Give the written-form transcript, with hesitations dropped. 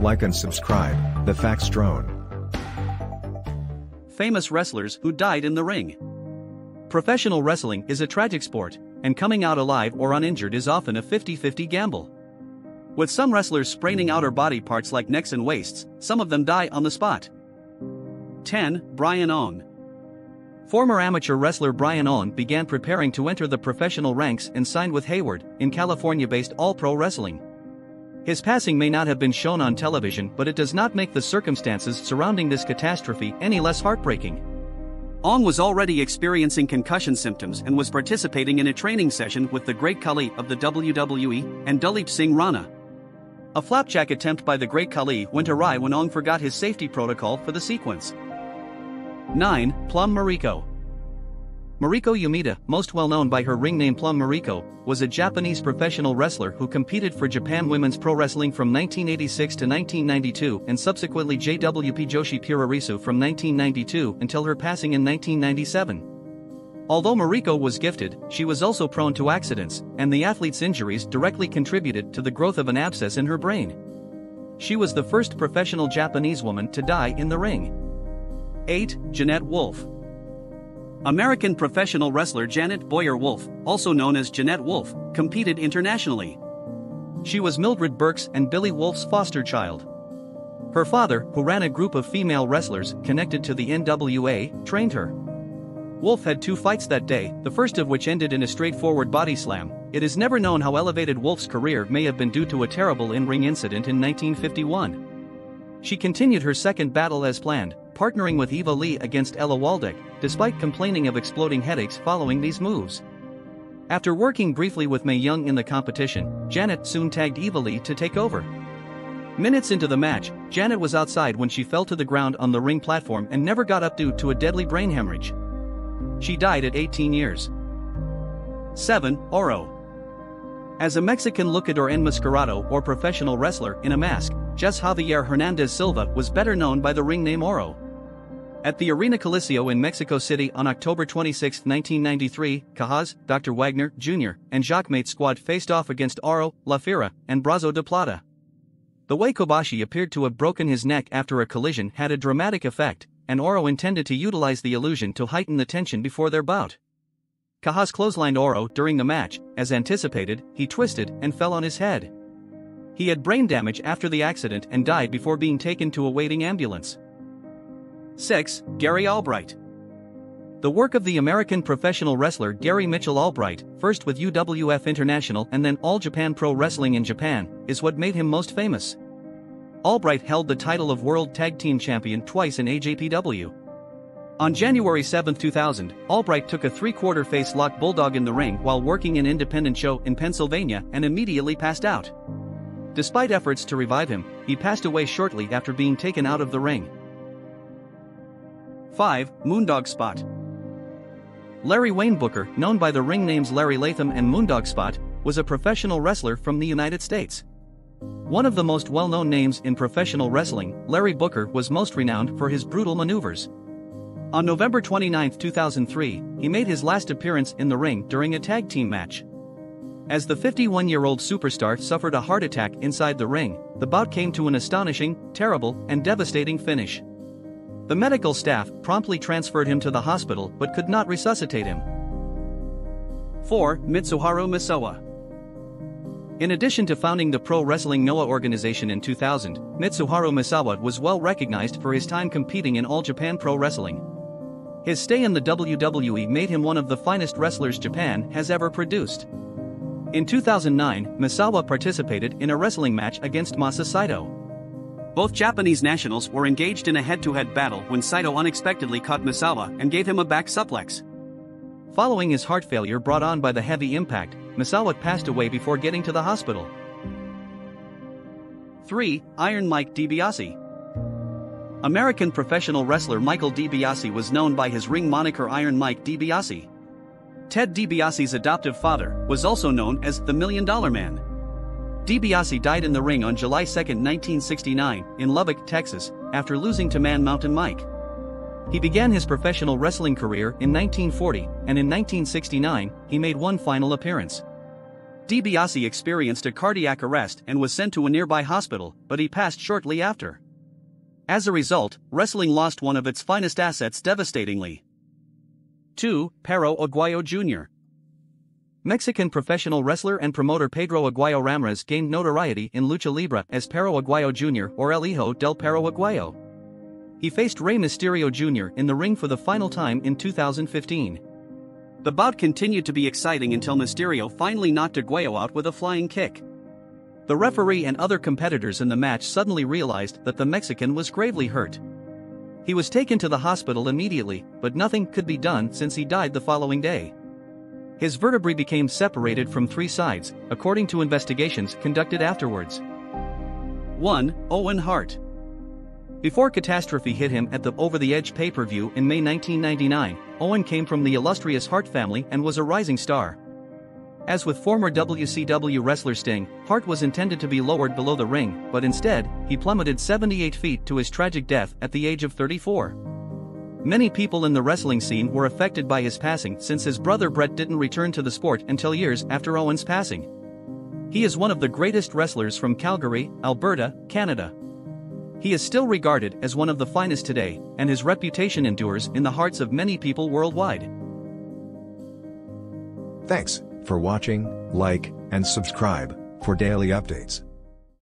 Like and subscribe, the facts drone. Famous wrestlers who died in the ring. Professional wrestling is a tragic sport, and coming out alive or uninjured is often a 50-50 gamble. With some wrestlers spraining outer body parts like necks and waists, some of them die on the spot. 10. Brian Ong. Former amateur wrestler Brian Ong began preparing to enter the professional ranks and signed with Hayward, in California-based All Pro Wrestling. His passing may not have been shown on television, but it does not make the circumstances surrounding this catastrophe any less heartbreaking. Ong was already experiencing concussion symptoms and was participating in a training session with the Great Khali of the WWE and Duleep Singh Rana. A flapjack attempt by the Great Khali went awry when Ong forgot his safety protocol for the sequence. 9. Plum Mariko. Mariko Yumita, most well known by her ring name Plum Mariko, was a Japanese professional wrestler who competed for Japan Women's Pro Wrestling from 1986 to 1992 and subsequently JWP Joshi Puroresu from 1992 until her passing in 1997. Although Mariko was gifted, she was also prone to accidents, and the athlete's injuries directly contributed to the growth of an abscess in her brain. She was the first professional Japanese woman to die in the ring. 8. Jeanette Wolfe. American professional wrestler Janet Boyer Wolf, also known as Jeanette Wolfe, competed internationally. She was Mildred Burks and Billy Wolf's foster child. Her father, who ran a group of female wrestlers connected to the NWA, trained her. Wolf had two fights that day, the first of which ended in a straightforward body slam. It is never known how elevated Wolf's career may have been due to a terrible in-ring incident in 1951. She continued her second battle as planned, partnering with Eva Lee against Ella Waldeck, despite complaining of exploding headaches following these moves. After working briefly with Mae Young in the competition, Janet soon tagged Eva Lee to take over. Minutes into the match, Janet was outside when she fell to the ground on the ring platform and never got up due to a deadly brain hemorrhage. She died at 18 years. 7. Oro. As a Mexican luchador en mascarado or professional wrestler in a mask, Jess Javier Hernandez Silva was better known by the ring name Oro. At the Arena Coliseo in Mexico City on October 26, 1993, Cajas, Dr. Wagner, Jr., and Jacquemate's squad faced off against Oro, La Fiera, and Brazo de Plata. The way Kobashi appeared to have broken his neck after a collision had a dramatic effect, and Oro intended to utilize the illusion to heighten the tension before their bout. Cajas clotheslined Oro during the match. As anticipated, he twisted and fell on his head. He had brain damage after the accident and died before being taken to a waiting ambulance. 6. Gary Albright. The work of the American professional wrestler Gary Mitchell Albright, first with UWF International and then All Japan Pro Wrestling in Japan, is what made him most famous. Albright held the title of World Tag Team Champion twice in AJPW. On January 7, 2000, Albright took a three-quarter face-lock bulldog in the ring while working an independent show in Pennsylvania and immediately passed out. Despite efforts to revive him, he passed away shortly after being taken out of the ring. 5. Moondog Spot. Larry Wayne Booker, known by the ring names Larry Latham and Moondog Spot, was a professional wrestler from the United States. One of the most well-known names in professional wrestling, Larry Booker was most renowned for his brutal maneuvers. On November 29, 2003, he made his last appearance in the ring during a tag team match. As the 51-year-old superstar suffered a heart attack inside the ring, the bout came to an astonishing, terrible, and devastating finish. The medical staff promptly transferred him to the hospital but could not resuscitate him. 4. Mitsuharu Misawa. In addition to founding the Pro Wrestling NOAH organization in 2000, Mitsuharu Misawa was well recognized for his time competing in All Japan Pro Wrestling. His stay in the WWE made him one of the finest wrestlers Japan has ever produced. In 2009, Misawa participated in a wrestling match against Masa Saito. Both Japanese nationals were engaged in a head-to-head battle when Saito unexpectedly caught Misawa and gave him a back suplex. Following his heart failure brought on by the heavy impact, Misawa passed away before getting to the hospital. 3. Iron Mike DiBiase. American professional wrestler Michael DiBiase was known by his ring moniker Iron Mike DiBiase. Ted DiBiase's adoptive father was also known as the $1 Million Man. DiBiase died in the ring on July 2, 1969, in Lubbock, Texas, after losing to Man Mountain Mike. He began his professional wrestling career in 1940, and in 1969, he made one final appearance. DiBiase experienced a cardiac arrest and was sent to a nearby hospital, but he passed shortly after. As a result, wrestling lost one of its finest assets devastatingly. 2. Pero Aguayo Jr. Mexican professional wrestler and promoter Pedro Aguayo Ramírez gained notoriety in Lucha Libre as Pero Aguayo Jr. or El Hijo del Pero Aguayo. He faced Rey Mysterio Jr. in the ring for the final time in 2015. The bout continued to be exciting until Mysterio finally knocked Aguayo out with a flying kick. The referee and other competitors in the match suddenly realized that the Mexican was gravely hurt. He was taken to the hospital immediately, but nothing could be done since he died the following day. His vertebrae became separated from three sides, according to investigations conducted afterwards. 1. Owen Hart. Before catastrophe hit him at the Over the Edge pay-per-view in May 1999, Owen came from the illustrious Hart family and was a rising star. As with former WCW wrestler Sting, Hart was intended to be lowered below the ring, but instead, he plummeted 78 feet to his tragic death at the age of 34. Many people in the wrestling scene were affected by his passing since his brother Brett didn't return to the sport until years after Owen's passing. He is one of the greatest wrestlers from Calgary, Alberta, Canada. He is still regarded as one of the finest today, and his reputation endures in the hearts of many people worldwide. Thanks for watching, like, and subscribe for daily updates.